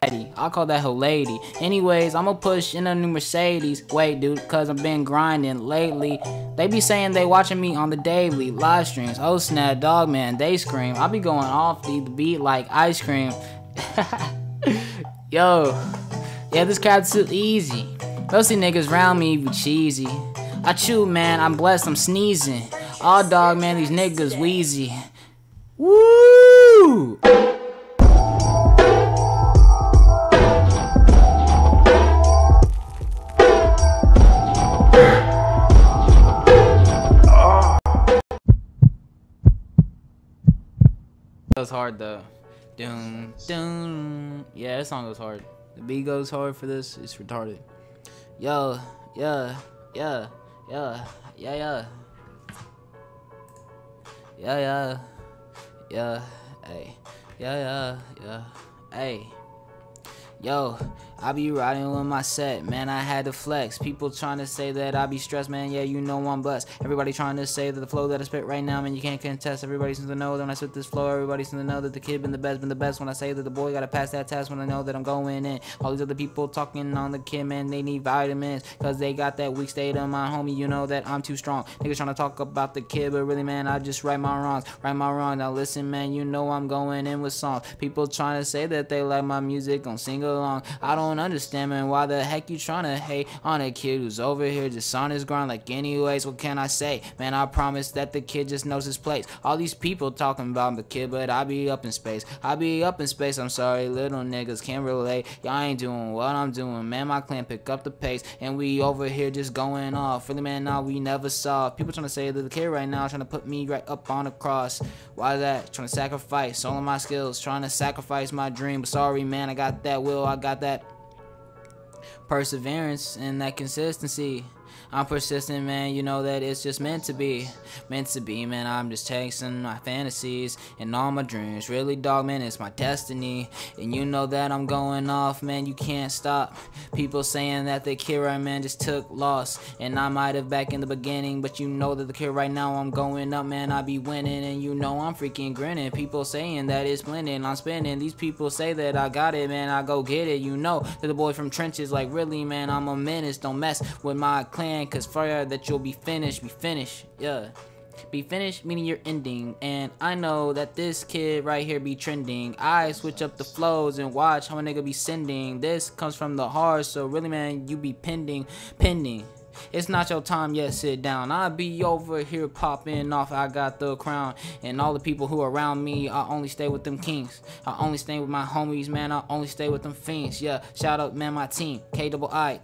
daddy. I call that her lady. Anyways, I'ma push in a new Mercedes. Wait, dude, cause I've been grinding lately. They be saying they watching me on the daily live streams. Oh snap, dog man, they scream. I be going off the beat like ice cream. Yo, yeah, this crap's too easy. Mostly niggas round me be cheesy. I chew, man, I'm blessed, I'm sneezing. Aw, dog, man, these niggas wheezy. Woo! That was hard though. Doom, doom. Yeah, that song goes hard. The beat goes hard for this. It's retarded. Yo, yeah, yeah, yeah, yeah, yeah. Yeah, yeah, yeah, hey, yeah, yeah, yeah, hey. Yo, I be riding with my set, man, I had to flex. People trying to say that I be stressed, man, yeah, you know I'm blessed. Everybody trying to say that the flow that I spit right now, man, you can't contest. Everybody seems to know that when I spit this flow, everybody seems to know that the kid been the best. When I say that the boy gotta pass that test, when I know that I'm going in. All these other people talking on the kid, man, they need vitamins, cause they got that weak state of mind, homie, you know that I'm too strong. Niggas trying to talk about the kid, but really, man, I just right my wrongs. Now listen, man, you know I'm going in with songs. People trying to say that they like my music on single. Along. I don't understand, man, why the heck you tryna hate on a kid who's over here just on his grind. Like anyways, what can I say, man, I promise that the kid just knows his place. All these people talking about the kid, but I be up in space. I'm sorry, little niggas can't relate. Y'all ain't doing what I'm doing, man, my clan pick up the pace. And we over here just going off, really, man, nah, we never saw. People tryna say that the kid right now trying to put me right up on the cross. Why that? Trying to sacrifice all of my skills, trying to sacrifice my dream, but sorry, man, I got that will. I got that perseverance and that consistency. I'm persistent, man, you know that it's just meant to be, man. I'm just chasing my fantasies and all my dreams, really, dog, man, it's my destiny. And you know that I'm going off, man, you can't stop. People saying that the kid right, man, just took loss, and I might have back in the beginning, but you know that the kid right now, I'm going up, man, I be winning, and you know I'm freaking grinning. People saying that it's blending, I'm spinning. These people say that I got it, man, I go get it. You know that the boy from trenches, like really, man, I'm a menace. Don't mess with my clan, cause fire that you'll be finished, yeah, be finished, meaning you're ending. And I know that this kid right here be trending. I switch up the flows and watch how a nigga be sending. This comes from the heart, so really, man, you be pending. It's not your time yet, sit down. I be over here popping off, I got the crown. And all the people who are around me, I only stay with them kings. I only stay with my homies, man, I only stay with them fiends. Yeah, shout out, man, my team, KII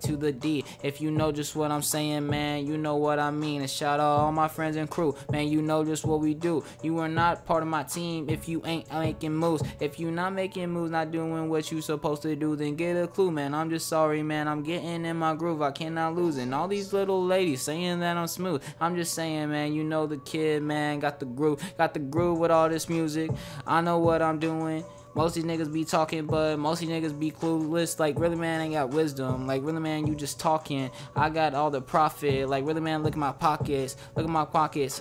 to the D. If you know just what I'm saying, man, you know what I mean. And shout out all my friends and crew, man, you know just what we do. You are not part of my team if you ain't making moves. If you not making moves, not doing what you supposed to do, then get a clue, man. I'm just sorry, man, I'm getting in my groove, I cannot lose. And all these little ladies saying that I'm smooth, I'm just saying, man, you know the kid, man, got the groove with all this music. I know what I'm doing. Most of these niggas be talking, but most of these niggas be clueless. Like really, man, ain't got wisdom. Like really, man, you just talking. I got all the profit. Like really, man, look at my pockets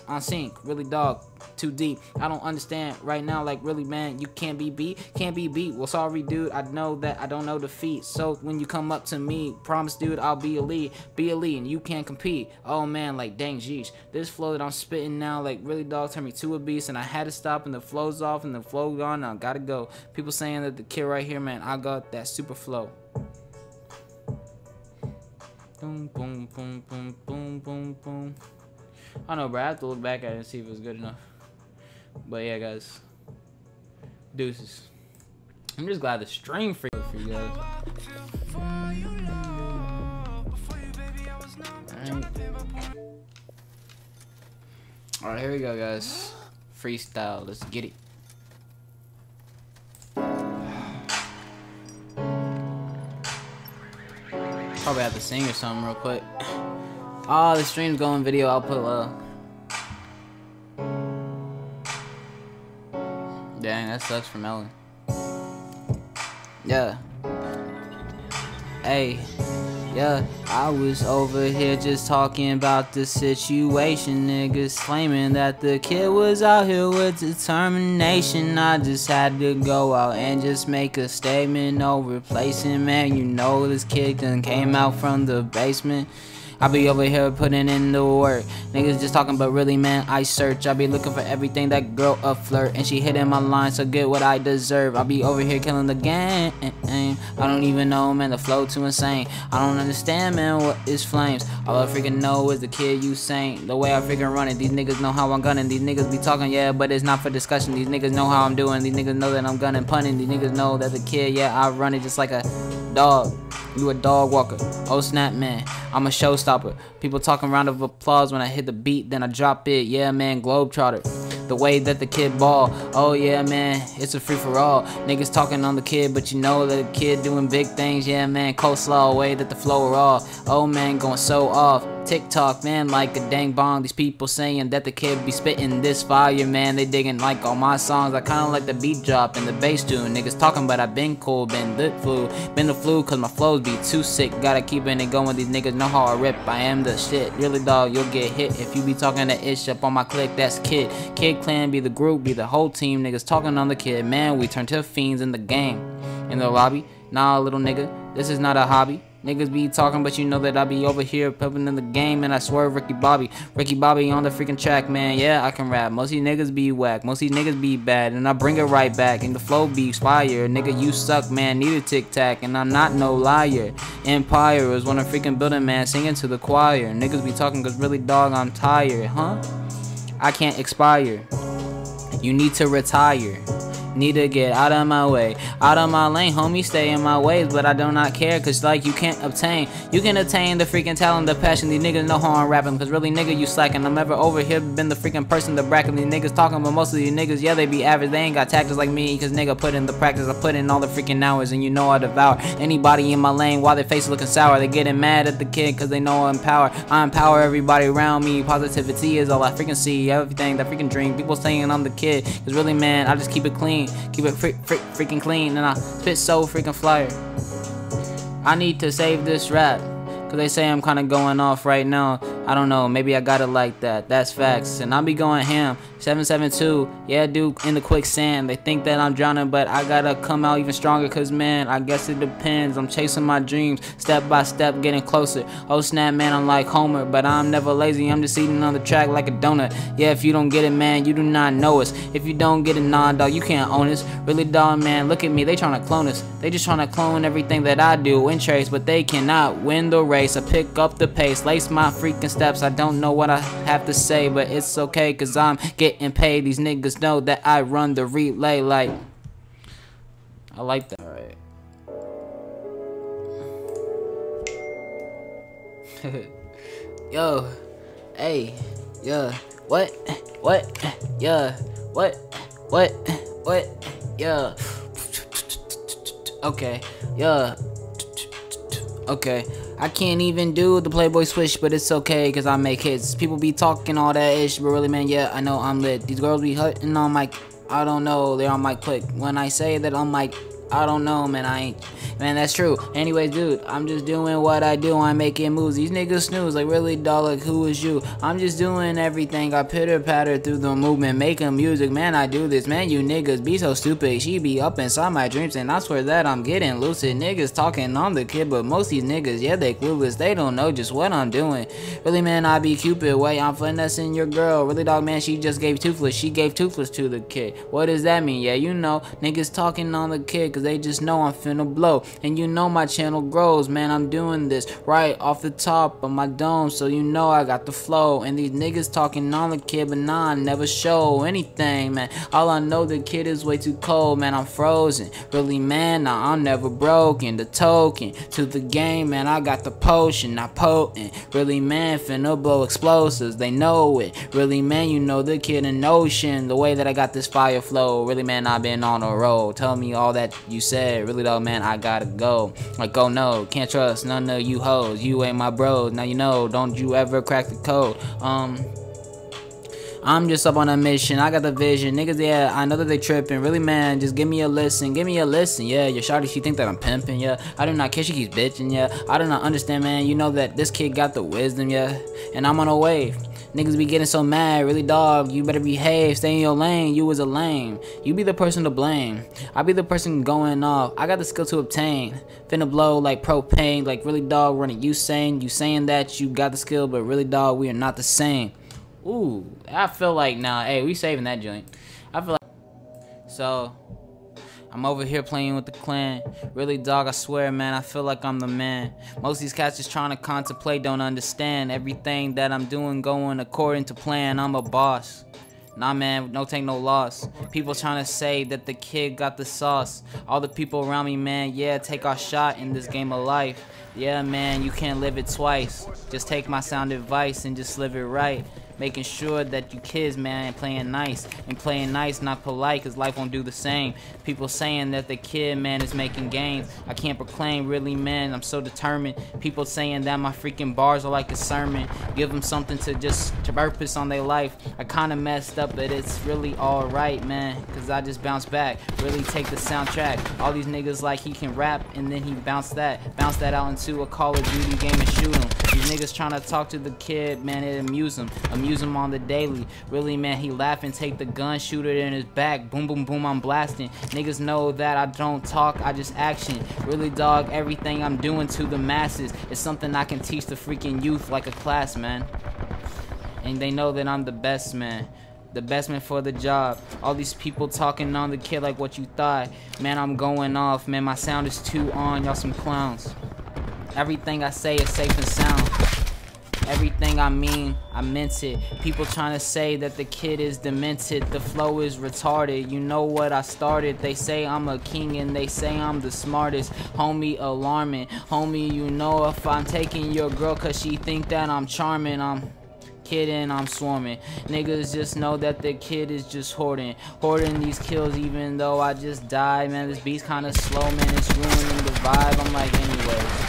on sync. Really, dog, too deep. I don't understand right now. Like really, man, you can't be beat. Well, sorry, dude, I know that I don't know defeat. So when you come up to me, promise, dude, I'll be elite, and you can't compete. Oh man, like dang, jeez, this flow that I'm spitting now, like really, dog, turned me to a beast, and I had to stop, and the flow's off, and the flow gone, and I gotta go. People saying that the kid right here, man, I got that super flow. Boom, boom, boom, boom, boom, boom, boom. I don't know, bro. I have to look back at it and see if it was good enough. But yeah, guys. Deuces. I'm just glad the stream free for you guys. Alright, here we go, guys. Freestyle. Let's get it. Probably have to sing or something real quick. Oh, the stream's going video output low. Dang, that sucks for Melon. Yeah. Hey. Yeah, I was over here just talking about the situation. Niggas claiming that the kid was out here with determination. I just had to go out and just make a statement. No replacing, man, you know this kid done came out from the basement. I be over here putting in the work. Niggas just talking, but really, man, I search. I be looking for everything. That girl a flirt, and she hitting my line, so get what I deserve. I be over here killing the game. I don't even know, man, the flow too insane. I don't understand, man, what is flames. All I freaking know is the kid you saying. The way I freaking run it, these niggas know how I'm gunning. These niggas be talking, yeah, but it's not for discussion. These niggas know how I'm doing. These niggas know that I'm gunning, punning. These niggas know that the kid, yeah, I run it just like a dog. You a dog walker. Oh snap, man, I'm a showstopper. People talking, round of applause when I hit the beat, then I drop it. Yeah, man, globetrotter. The way that the kid ball. Oh yeah, man, it's a free-for-all. Niggas talking on the kid, but you know that the kid doing big things. Yeah, man, coleslaw, way that the flow raw. Oh man, going so off. TikTok, man, like a dang bong. These people saying that the kid be spitting this fire, man. They digging like all my songs. I kinda like the beat drop and the bass tune. Niggas talking, but I been cool, been the flu, cause my flows be too sick. Gotta keep it going, these niggas know how I rip. I am the shit, really dog, you'll get hit if you be talking that ish up on my click. That's KiiD. KiiD Clan be the group, be the whole team. Niggas talking on the kid, man, we turn to fiends in the game. In the lobby, nah, little nigga, this is not a hobby. Niggas be talking, but you know that I be over here pumping in the game, and I swear Ricky Bobby on the freaking track, man. Yeah, I can rap. Most of these niggas be whack, most of these niggas be bad, and I bring it right back, and the flow be fire. Nigga, you suck, man, need a tic-tac, and I'm not no liar. Empire is when I'm freaking building, man, singing to the choir. Niggas be talking, cause really dog, I'm tired, huh? I can't expire, you need to retire. Need to get out of my way, out of my lane, homie, stay in my ways, but I do not care, cause like you can't obtain, you can attain the freaking talent, the passion. These niggas know how I'm rapping, cause really nigga you slacking. I'm ever over here, been the freaking person to bracket. These niggas talking, but most of these niggas, yeah, they be average, they ain't got tactics like me, cause nigga put in the practice, I put in all the freaking hours, and you know I devour anybody in my lane, while their face looking sour. They getting mad at the kid, cause they know I'm power. I empower everybody around me, positivity is all I freaking see, everything, that freaking dream, people saying I'm the kid, cause really man, I just keep it clean. Keep it freaking clean, and I spit so freaking flyer. I need to save this rap, cause they say I'm kinda going off right now. I don't know, maybe I got it like that, that's facts. And I be going ham, 772, yeah dude, in the quicksand. They think that I'm drowning, but I gotta come out even stronger, cause man, I guess it depends. I'm chasing my dreams, step by step, getting closer. Oh snap, man, I'm like Homer, but I'm never lazy, I'm just eating on the track like a donut. Yeah, if you don't get it, man, you do not know us. If you don't get it, nah, dog, you can't own us. Really, dog, man, look at me, they tryna clone us. They just tryna clone everything that I do and chase, but they cannot win the race. I pick up the pace, lace my freaking steps. I don't know what I have to say, but it's okay, cause I'm getting paid. These niggas know that I run the relay. Like, I like that. Alright. Yo, hey, yeah, what, yeah, what, yeah, okay, yeah, okay. I can't even do the Playboy switch, but it's okay, cause I make hits. People be talking all that ish, but really man, yeah, I know I'm lit. These girls be hurting on my, I don't know, they're on my click. When I say that I'm like, I don't know, man, I ain't, man, that's true. Anyways, dude, I'm just doing what I do, I'm making moves. These niggas snooze, like really dog, like who is you? I'm just doing everything, I pitter-patter through the movement, making music, man, I do this. Man, you niggas be so stupid, she be up inside my dreams, and I swear that I'm getting lucid. Niggas talking on the kid, but most these niggas, yeah, they clueless, they don't know just what I'm doing. Really, man, I be Cupid, wait, I'm finessing your girl. Really dog, man, she just gave toothless, to the kid. What does that mean? Yeah, you know, niggas talking on the kid, cause they just know I'm finna blow, and you know my channel grows, man, I'm doing this right off the top of my dome, so you know I got the flow. And these niggas talking on the kid, but nah, I never show anything, man. All I know, the kid is way too cold, man, I'm frozen. Really man, nah, I'm never broken, the token to the game, man, I got the potion, not potent. Really man, finna blow explosives, they know it. Really man, you know the kid in ocean, the way that I got this fire flow. Really man, I've been on a roll, tell me all that you said. Really though, man, I gotta go. Like, oh no, can't trust none of you hoes. You ain't my bros, now you know. Don't you ever crack the code. I'm just up on a mission. I got the vision. Niggas, yeah, I know that they tripping. Really, man, just give me a listen. Give me a listen, yeah. Your shawty, she think that I'm pimping, yeah. I do not care, she keeps bitching, yeah. I do not understand, man. You know that this kid got the wisdom, yeah. And I'm on a wave. Niggas be getting so mad, really dog, you better behave, stay in your lane, you was a lame. You be the person to blame, I be the person going off, I got the skill to obtain. Finna blow like propane, like really dog running Usain. You saying that you got the skill, but really dog, we are not the same. Ooh, I feel like, nah, hey, we saving that joint. I feel like, so, I'm over here playing with the clan. Really, dog, I swear, man, I feel like I'm the man. Most of these cats just trying to contemplate, don't understand. Everything that I'm doing going according to plan. I'm a boss. Nah, man, no take no loss. People trying to say that the kid got the sauce. All the people around me, man, yeah, take our shot in this game of life. Yeah, man, you can't live it twice. Just take my sound advice and just live it right. Making sure that you kids, man, playing nice, not polite, cause life won't do the same. People saying that the kid, man, is making gains. I can't proclaim, really, man, I'm so determined. People saying that my freaking bars are like a sermon. Give them something to just purpose on their life. I kinda messed up, but it's really alright, man, cause I just bounce back. Really take the soundtrack. All these niggas like he can rap, and then he bounce that out into a Call of Duty game and shoot him. These niggas trying to talk to the kid, man, it amuse him on the daily. Really, man, he laughing, take the gun, shoot it in his back, boom boom boom, I'm blasting. Niggas know that I don't talk, I just action. Really dog, everything I'm doing to the masses is something I can teach the freaking youth like a class, man. And they know that I'm the best, man. The best man for the job. All these people talking on the kid like what you thought. Man, I'm going off, man, my sound is too on, y'all some clowns. Everything I say is safe and sound. Everything I mean, I meant it. People trying to say that the kid is demented. The flow is retarded. You know what I started. They say I'm a king and they say I'm the smartest. Homie, alarming. Homie, you know if I'm taking your girl cause she think that I'm charming. I'm kidding, I'm swarming. Niggas just know that the kid is just hoarding these kills even though I just died. Man, this beat's kinda slow, man. It's ruining the vibe. I'm like, anyways.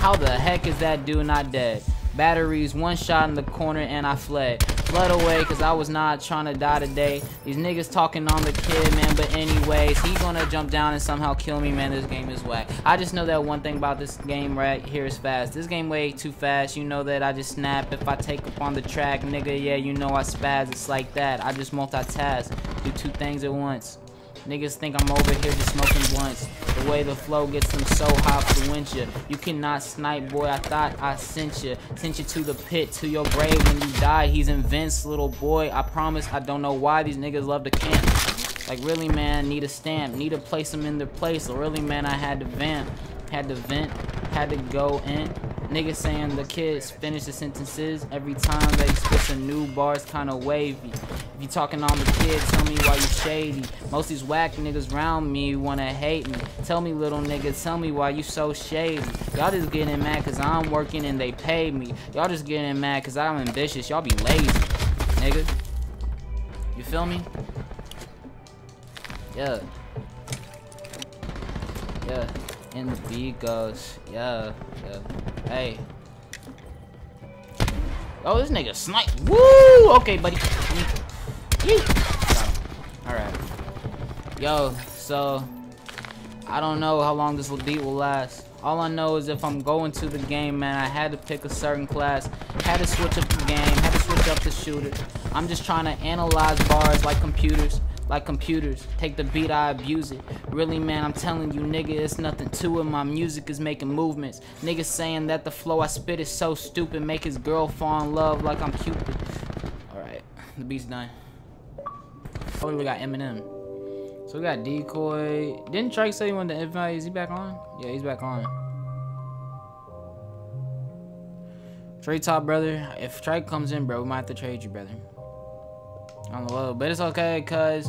How the heck is that dude not dead? Batteries, one shot in the corner and I fled away cause I was not trying to die today. These niggas talking on the kid, man, but anyways, he gonna jump down and somehow kill me, man, this game is whack. I just know that one thing about this game right here is fast. This game way too fast, you know that I just snap if I take up on the track, nigga, yeah, you know I spaz, it's like that. I just multitask, do two things at once. Niggas think I'm over here just smoking blunts. The way the flow gets them so high fluentia. You cannot snipe, boy, I thought I sent ya. Sent you to the pit, to your grave when you die. He's in Vince, little boy, I promise. I don't know why these niggas love to camp. Like, really, man, need a stamp. Need to place them in their place. Really, man, I had to vamp. Had to vent. Had to go in. Niggas saying the kids finish the sentences. Every time they spit a new bars kinda wavy. If you talking on the kid, tell me why you shady. Most these whack niggas round me wanna hate me. Tell me, little nigga, tell me why you so shady. Y'all just getting mad cause I'm working and they paid me. Y'all just getting mad cause I'm ambitious. Y'all be lazy, nigga. You feel me? Yeah. Yeah. And the beat goes. Yeah. Yeah. Hey. Oh, this nigga snipe. Woo! Okay, buddy. Alright. Yo, so I don't know how long this beat will last. All I know is if I'm going to the game, man, I had to pick a certain class. Had to switch up the game. Had to switch up the shooter. I'm just trying to analyze bars like computers. Take the beat, I abuse it. Really, man, I'm telling you, nigga, it's nothing to it. My music is making movements. Niggas saying that the flow I spit is so stupid. Make his girl fall in love like I'm Cupid. Alright, the beat's done. Oh, we got Eminem. So we got Decoy. Didn't Drake say he wanted to invite? Is he back on? Yeah, he's back on. Trade Top, brother. If Drake comes in, bro, we might have to trade you, brother. I don't know, but it's okay, cuz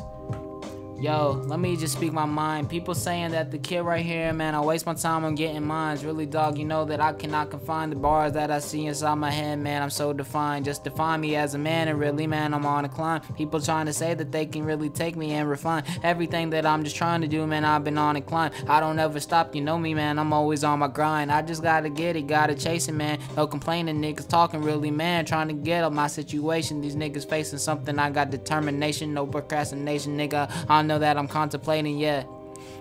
Yo, let me just speak my mind. People saying that the kid right here, man, I waste my time on getting mines. Really, dog, you know that I cannot confine the bars that I see inside my head, man. I'm so defined. Just define me as a man, and really, man, I'm on a climb. People trying to say that they can really take me and refine everything that I'm just trying to do, man. I've been on a climb. I don't ever stop, you know me, man. I'm always on my grind. I just gotta get it, gotta chase it, man. No complaining, niggas talking, really, man. Trying to get up my situation. These niggas facing something. I got determination, no procrastination, nigga. I know that I'm contemplating, yeah.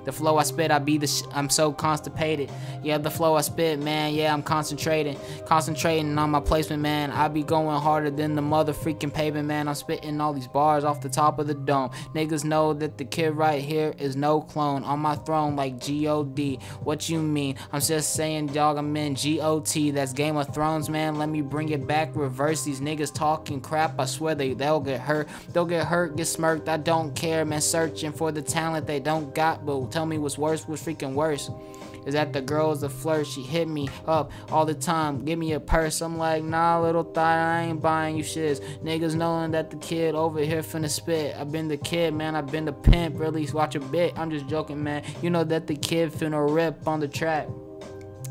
The flow I spit, I be the I'm so constipated. Yeah, the flow I spit, man, yeah, I'm concentrating on my placement, man. I be going harder than the mother freaking pavement, man. I'm spitting all these bars off the top of the dome. Niggas know that the kid right here is no clone. On my throne like G-O-D, what you mean? I'm just saying, dog, I'm in G-O-T. That's Game of Thrones, man, let me bring it back, reverse. These niggas talking crap, I swear they'll get hurt. They'll get hurt, get smirked, I don't care, man. Searching for the talent they don't got, but tell me what's worse, what's freaking worse is that the girl's a flirt. She hit me up all the time, give me a purse. I'm like, nah, little thot, I ain't buying you shits. Niggas knowing that the kid over here finna spit. I've been the kid, man, I've been the pimp. Really, watch a bit, I'm just joking, man. You know that the kid finna rip on the track.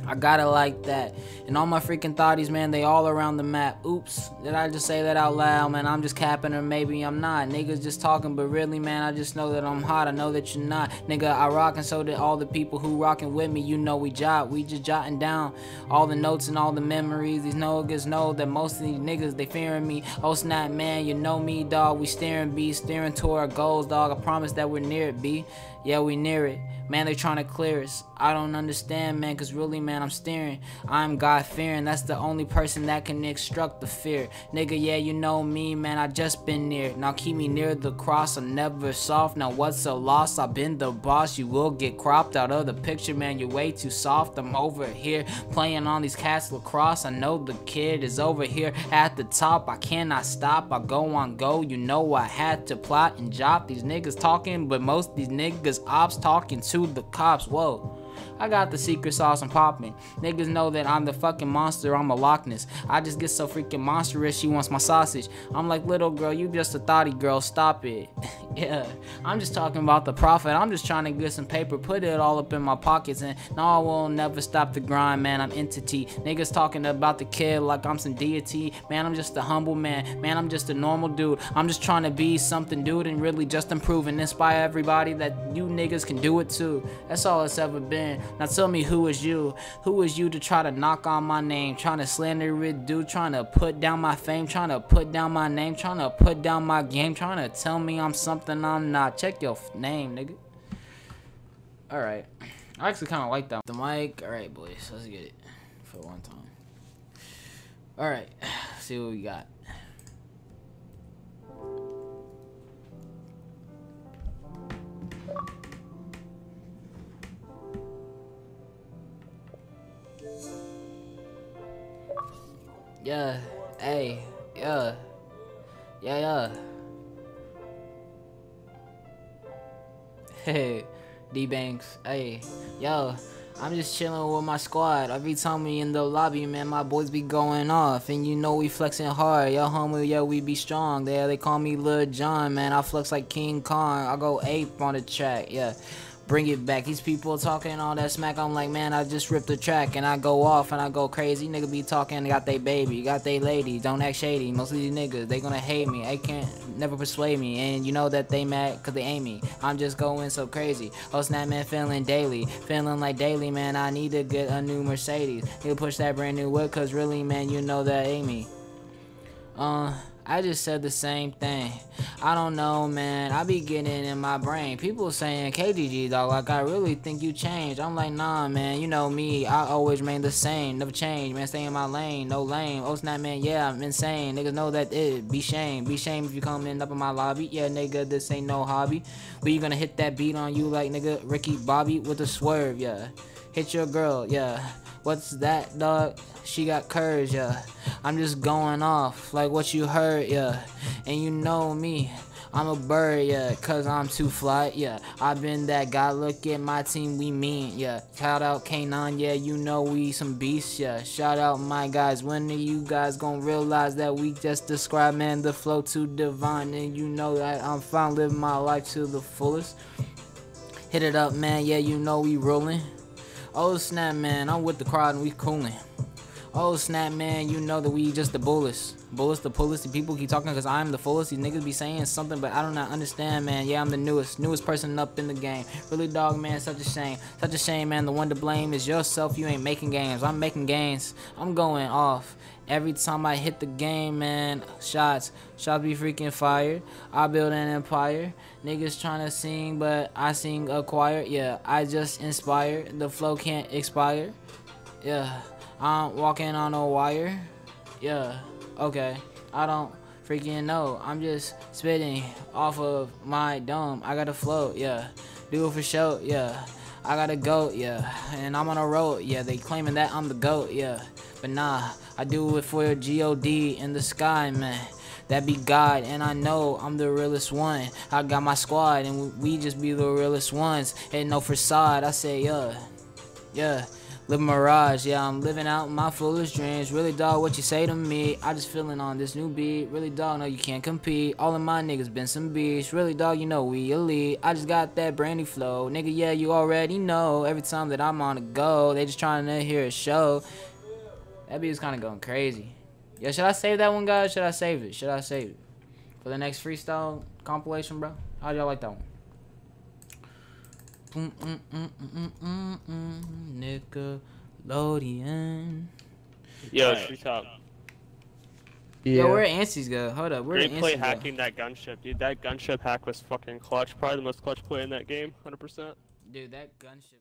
I got it like that. And all my freaking thotties, man, they all around the map. Oops, did I just say that out loud, man? I'm just capping, or maybe I'm not. Niggas just talking, but really, man, I just know that I'm hot. I know that you're not. Nigga, I rock, and so did all the people who rocking with me. You know we jot. We just jotting down all the notes and all the memories. These niggas know that most of these niggas, they fearing me. Oh, snap, man, you know me, dog. We steering, B. Steering toward our goals, dog. I promise that we're near it, B. Yeah, we near it. Man, they trying to clear us. I don't understand, man, because really, man, I'm staring. I'm God-fearing. That's the only person that can instruct the fear. Nigga, yeah, you know me, man. I just been near. Now keep me near the cross. I'm never soft. Now what's a loss? I've been the boss. You will get cropped out of the picture, man. You're way too soft. I'm over here playing on these cats lacrosse. I know the kid is over here at the top. I cannot stop. I go on go. You know I had to plot and job. These niggas talking, but most of these niggas ops talking too. The cops, whoa. I got the secret sauce, I'm popping. Niggas know that I'm the fucking monster, I'm a Loch Ness. I just get so freaking monstrous, she wants my sausage. I'm like, little girl, you just a thotty girl, stop it. Yeah, I'm just talking about the profit. I'm just trying to get some paper, put it all up in my pockets. And no, I will never stop the grind, man, I'm entity. Niggas talking about the kid like I'm some deity. Man, I'm just a humble man. Man, I'm just a normal dude. I'm just trying to be something, dude, and really just improve and inspire everybody that you niggas can do it too. That's all it's ever been. Now tell me, who is you? Who is you to try to knock on my name? Trying to slander it, dude. Trying to put down my fame. Trying to put down my name. Trying to put down my game. Trying to tell me I'm something I'm not. Check your name, nigga. Alright. I actually kind of like that. The mic. Alright, boys. Let's get it for one time. Alright. See what we got. Yeah, hey, yeah. Hey, D-Banks, hey, yo. I'm just chilling with my squad. Every time we in the lobby, man, my boys be going off. And you know we flexing hard. Yo, homie, yo, we be strong. Yeah, they call me Lil John, man. I flex like King Kong. I go ape on the track, yeah. Bring it back. These people talking all that smack. I'm like, man, I just ripped the track and I go off and I go crazy. Nigga be talking, got they baby, got they lady. Don't act shady. Most of these niggas, they gonna hate me. They can't never persuade me. And you know that they mad cause they ain't me. I'm just going so crazy. Oh snap, man, feeling daily. Feeling like daily, man. I need to get a new Mercedes. Nigga push that brand new wood cause really, man, you know that ain't me. I just said the same thing. I don't know, man. I be getting in my brain. People saying, KGG, dog, like, I really think you changed. I'm like, nah, man. You know me. I always remain the same. Never change, man. Stay in my lane. No lame. Oh, snap, man. Yeah, I'm insane. Niggas know that it. Be shame. Be shame if you coming up in my lobby. Yeah, nigga, this ain't no hobby. But you gonna hit that beat on you like, nigga, Ricky Bobby with a swerve, yeah. Hit your girl, yeah. What's that, dog? She got courage, yeah. I'm just going off like what you heard, yeah. And you know me, I'm a bird, yeah, cause I'm too fly, yeah. I've been that guy, look at my team, we mean, yeah. Shout out K9, yeah, you know we some beasts, yeah. Shout out my guys, when are you guys gonna realize that we just described, man, the flow too divine? And you know that I'm fine, living my life to the fullest. Hit it up, man, yeah, you know we rolling. Oh snap, man, I'm with the crowd and we cooling. Oh snap, man, you know that we just the bullest. Bullets, the pullest, the people keep talking because I'm the fullest. These niggas be saying something, but I do not understand, man. Yeah, I'm the newest person up in the game. Really, dog, man, such a shame. Such a shame, man. The one to blame is yourself. You ain't making games. I'm making gains. I'm going off. Every time I hit the game, man, shots be freaking fired. I build an empire. Niggas trying to sing, but I sing a choir. Yeah, I just inspire. The flow can't expire. Yeah, I'm walking on a wire. Yeah. Okay, I don't freaking know. I'm just spitting off of my dome. I gotta float, yeah. Do it for show, yeah. I gotta go, yeah. And I'm on a road, yeah. They claiming that I'm the GOAT, yeah. But nah, I do it for your G-O-D in the sky, man. That be God, and I know I'm the realest one. I got my squad, and we just be the realest ones. Ain't no facade, I say, yeah. Yeah. Live mirage, yeah, I'm living out my foolish dreams. Really, dog, what you say to me? I just feeling on this new beat. Really, dog, no, you can't compete. All of my niggas been some beasts. Really, dog, you know we elite. I just got that brand new flow. Nigga, yeah, you already know. Every time that I'm on the go, they just trying to hear a show. That beat was kind of going crazy. Yo, should I save that one, guys? Should I save it? Should I save it? For the next freestyle compilation, bro? How do y'all like that one? Nickelodeon. Yo, tree top. Yeah. Yo, where Ansi's go? Hold up, where Ansi's play hacking that gunship, dude. That gunship hack was fucking clutch. Probably the most clutch play in that game, 100%. Dude, that gunship.